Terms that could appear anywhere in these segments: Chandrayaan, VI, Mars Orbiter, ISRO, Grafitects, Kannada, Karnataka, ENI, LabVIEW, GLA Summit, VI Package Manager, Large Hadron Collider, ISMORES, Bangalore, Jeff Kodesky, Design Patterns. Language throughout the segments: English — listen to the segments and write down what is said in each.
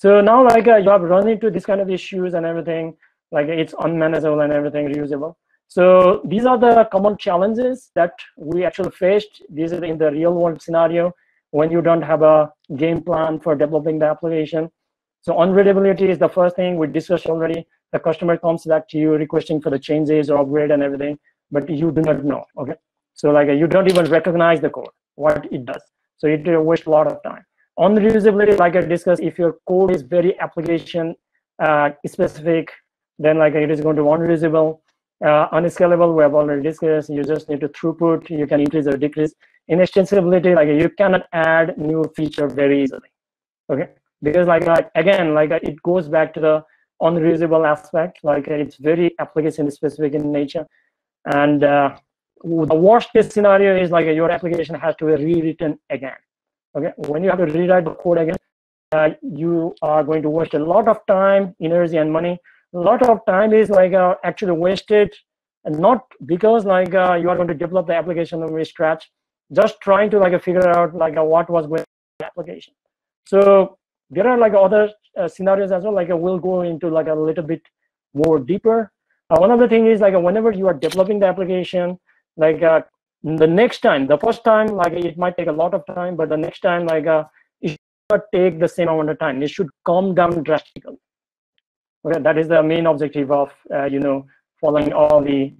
So now, like, you have run into this kind of issues and everything, like it's unmanageable and everything, reusable. So these are the common challenges that we actually faced. These are in the real world scenario when you don't have a game plan for developing the application. So unreadability is the first thing we discussed already. The customer comes back to you requesting for the changes or upgrade and everything, but you do not know, okay? So like you don't even recognize the code, what it does. So it wastes a lot of time. On reusability, like I discussed, if your code is very application specific, then like it is going to be unreusable. Unscalable, we have already discussed. You just need to throughput. You can increase or decrease. In extensibility, like you cannot add new feature very easily, okay? Because like again, like it goes back to the unreusable aspect. Like it's very application specific in nature. And the worst case scenario is like your application has to be rewritten again. Okay, when you have to rewrite the code again, you are going to waste a lot of time, energy, and money. A lot of time is like actually wasted, and not because like you are going to develop the application from scratch, just trying to like figure out like what was going on in the application. So there are like other scenarios as well. Like we'll go into like a little bit more deeper. One other thing is like whenever you are developing the application, like the next time, the first time, like it might take a lot of time, but the next time, like it should not take the same amount of time. It should come down drastically. Okay, that is the main objective of you know, following all the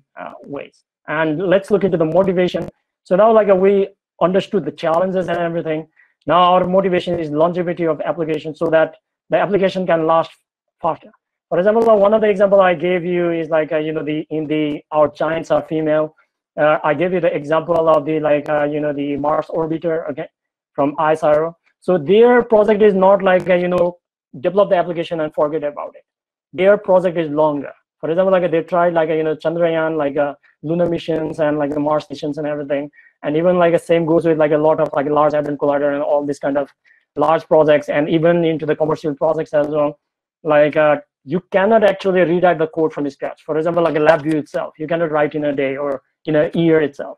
ways. And let's look into the motivation. So now, like we understood the challenges and everything. Now our motivation is longevity of application, so that the application can last faster. For example, one of the example I gave you is like you know, our giants are female. I gave you the example of the like you know, the Mars Orbiter, okay, from ISRO. So their project is not like you know, develop the application and forget about it. Their project is longer. For example, like they tried like you know, Chandrayaan, like lunar missions and like the Mars missions and everything. And even like the same goes with like a lot of like Large Hadron Collider and all these kind of large projects, and even into the commercial projects as well. Like you cannot actually rewrite the code from scratch. For example, like a LabVIEW itself, you cannot write in a day or in a year itself.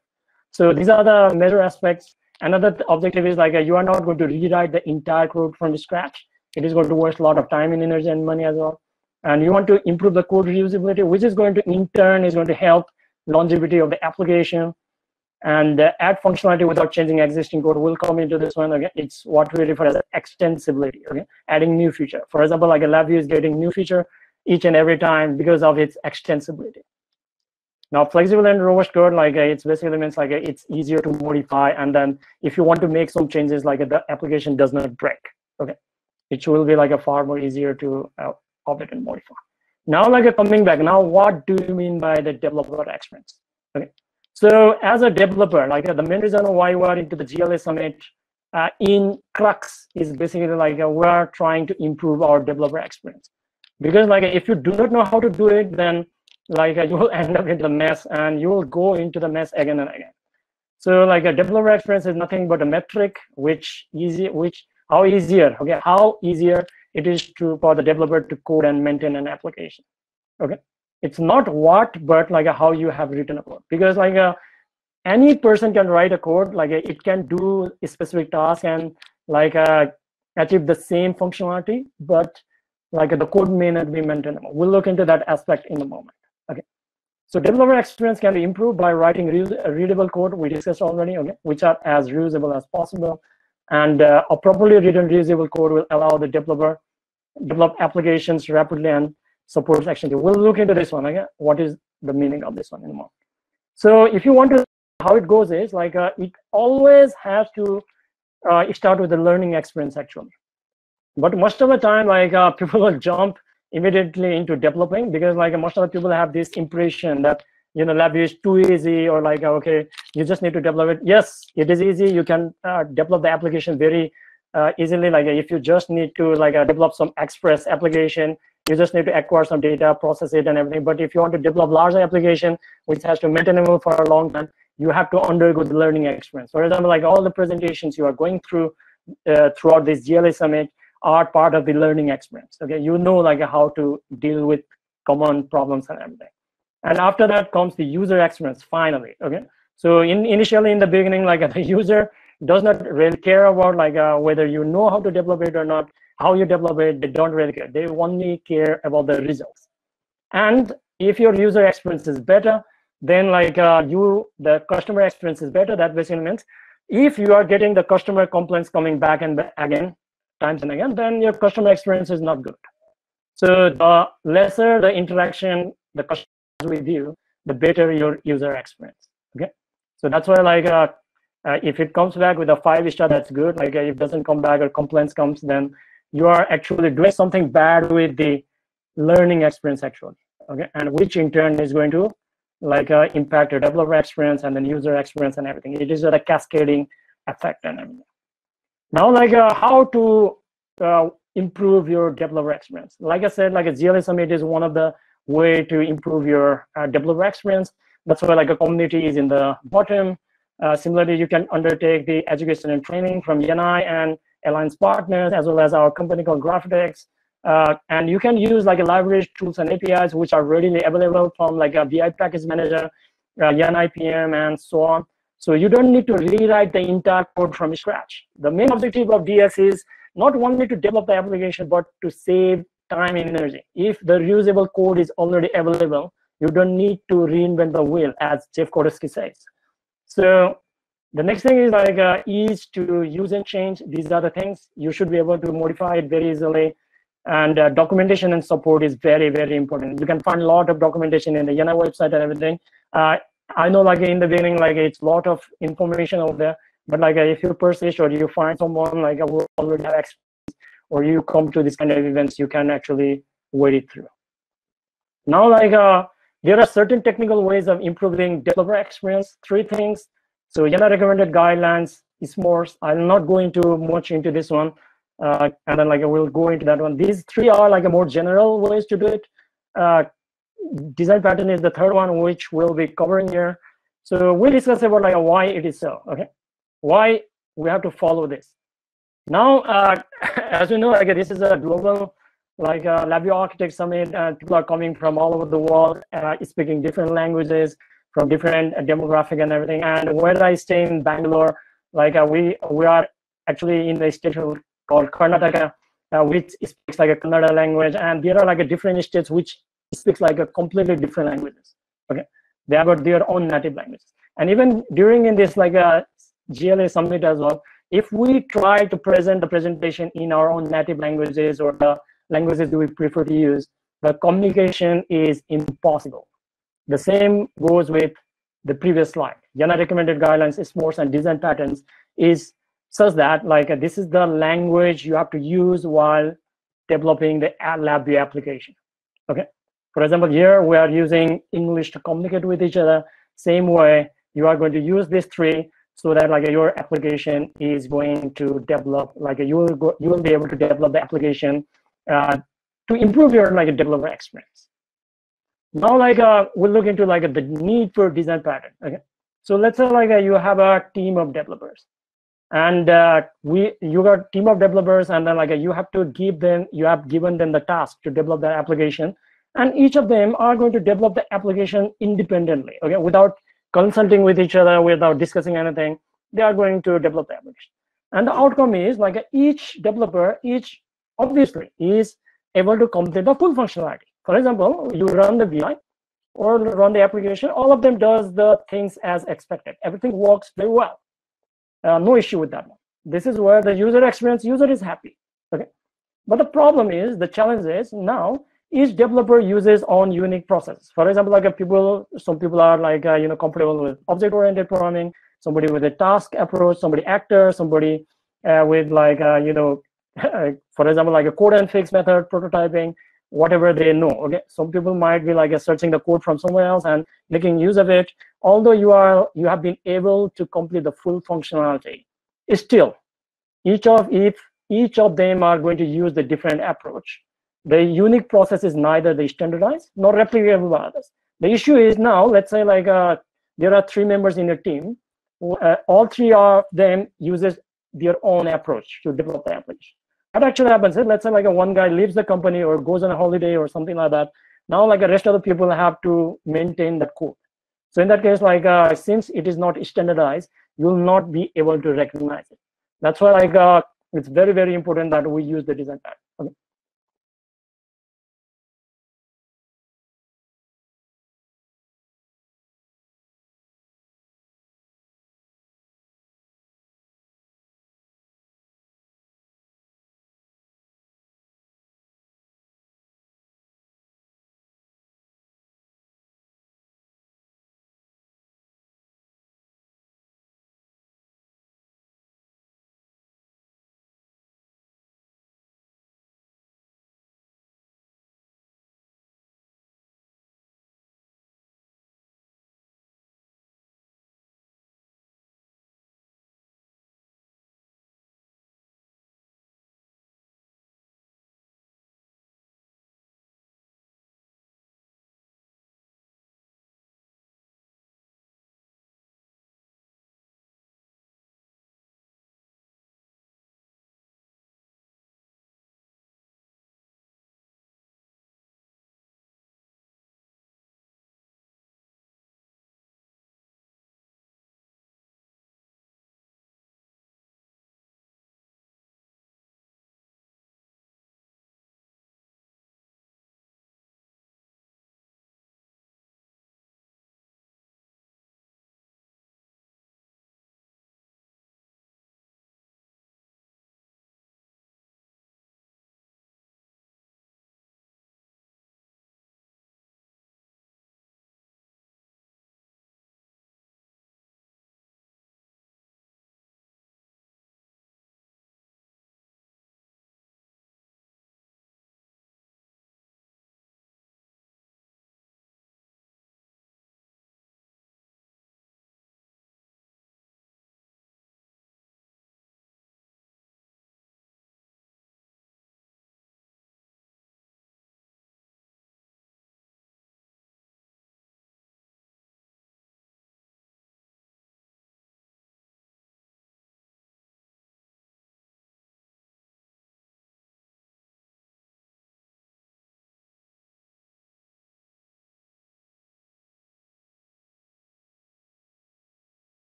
So these are the major aspects. Another objective is like you are not going to rewrite the entire code from scratch. It is going to waste a lot of time and energy and money as well. And you want to improve the code reusability, which is going to in turn is going to help longevity of the application, and add functionality without changing existing code. We'll come into this one again. It's what we refer as extensibility, okay? Adding new feature. For example, like a LabVIEW is getting new feature each and every time because of its extensibility. Now, flexible and robust code, like it's basically means like it's easier to modify, and then if you want to make some changes, like the application does not break, okay? It will be like a far more easier to operate and modify. Now, like coming back, now what do you mean by the developer experience? Okay, so as a developer, like the main reason why we are into the GLA Summit in crux is basically like we are trying to improve our developer experience, because like if you do not know how to do it, then like you will end up in the mess, and you will go into the mess again and again. So like a developer experience is nothing but a metric how easier it is for the developer to code and maintain an application, okay? It's not what, but like how you have written a code. Because like any person can write a code, like it can do a specific task and like achieve the same functionality, but like the code may not be maintainable. We'll look into that aspect in a moment, okay? So developer experience can be improved by writing readable code, we discussed already, okay? Which are as reusable as possible. And a properly written reusable code will allow the developer to develop applications rapidly and support action. We'll look into this one again. What is the meaning of this one in a moment? So if you want to, how it goes is like it always has to start with the learning experience actually. But most of the time, like people will jump immediately into developing, because like most of the people have this impression that, you know, LabVIEW is too easy, or like, okay, you just need to develop it. Yes, it is easy. You can develop the application very easily. Like if you just need to like develop some express application, you just need to acquire some data, process it and everything. But if you want to develop larger application, which has to be maintainable for a long time, you have to undergo the learning experience. For example, like all the presentations you are going through throughout this GLA Summit are part of the learning experience. Okay, you know like how to deal with common problems and everything. And after that comes the user experience, finally, okay? So initially in the beginning, like the user does not really care about like whether you know how to develop it or not. how you develop it, they don't really care. They only care about the results. And if your user experience is better, then like the customer experience is better. That basically means if you are getting the customer complaints coming back and again, times and again, then your customer experience is not good. So the lesser the interaction the customer has with you, the better your user experience. Okay, so that's why like if it comes back with a 5-star, that's good. Like if it doesn't come back or complaints comes, then you are actually doing something bad with the learning experience actually. Okay, and which in turn is going to like impact your developer experience and then user experience and everything. It is a cascading effect and everything. Now, like how to improve your developer experience. Like I said, like a GLA Summit is one of the way to improve your developer experience. That's why like a community is in the bottom. Similarly, you can undertake the education and training from ENI and alliance partners, as well as our company called Grafitects. And you can use like a library tools and APIs, which are readily available from like a VI Package Manager, ENI PM, and so on. So you don't need to rewrite the entire code from scratch. The main objective of DS is not only to develop the application, but to save time and energy. If the reusable code is already available, you don't need to reinvent the wheel, as Jeff Kodesky says. So the next thing is like ease to use and change. These are the things you should be able to modify it very easily. And documentation and support is very, very important. You can find a lot of documentation in the ENI website and everything. I know like in the beginning, like it's a lot of information out there, but like if you persist or you find someone like who already have experience or you come to this kind of events, you can actually wade it through. Now, like there are certain technical ways of improving developer experience, 3 things. So ENI recommended guidelines, ISMORES. I'll not go into much into this one. And then like I will go into that one. These 3 are like a more general ways to do it. Design pattern is the 3rd one, which we'll be covering here. So we'll discuss about like why it is so, okay? Why we have to follow this. Now, as you know, like this is a global like LabVIEW Architect Summit. People are coming from all over the world, speaking different languages from different demographic and everything. And where I stay in Bangalore, like we are actually in the station called Karnataka, which speaks like a Kannada language. And there are like a different states which speaks like a completely different languages. Okay, they have got their own native language. And even during in this like a GLA Summit as well, if we try to present the presentation in our own native languages or the languages we prefer to use, the communication is impossible. The same goes with the previous slide. ENI recommended guidelines, ISMORES, and design patterns is such that like this is the language you have to use while developing the LabVIEW application. Okay. For example, here we are using English to communicate with each other. Same way, you are going to use these 3 so that like your application is going to develop, like you will be able to develop the application to improve your like developer experience. Now, like we'll look into like the need for design pattern. Okay, so let's say like you have a team of developers, and you got a team of developers, and then like you have to give them, you have given them the task to develop their application. And each of them are going to develop the application independently, okay, without consulting with each other, without discussing anything. They are going to develop the application. And the outcome is like each developer, obviously is able to complete the full functionality. For example, you run the VI or run the application, all of them does the things as expected. Everything works very well. No issue with that one. This is where the user experience, user is happy, okay? But the problem is, the challenge is now, each developer uses own unique process. For example, like some people are like you know, comfortable with object-oriented programming. Somebody with a task approach, somebody actor, somebody with like you know, for example, like a code and fix method, prototyping, whatever they know. Okay, some people might be like searching the code from somewhere else and making use of it. Although you have been able to complete the full functionality, still, each of them are going to use the different approach. The unique process is neither the standardized nor replicable by others. The issue is now, let's say like there are 3 members in your team. All 3 of them uses their own approach to develop the application. What actually happens is, let's say like one guy leaves the company or goes on a holiday or something like that. Now like the rest of the people have to maintain that code. So in that case, like since it is not standardized, you will not be able to recognize it. That's why like It's very, very important that we use the design pattern. Okay.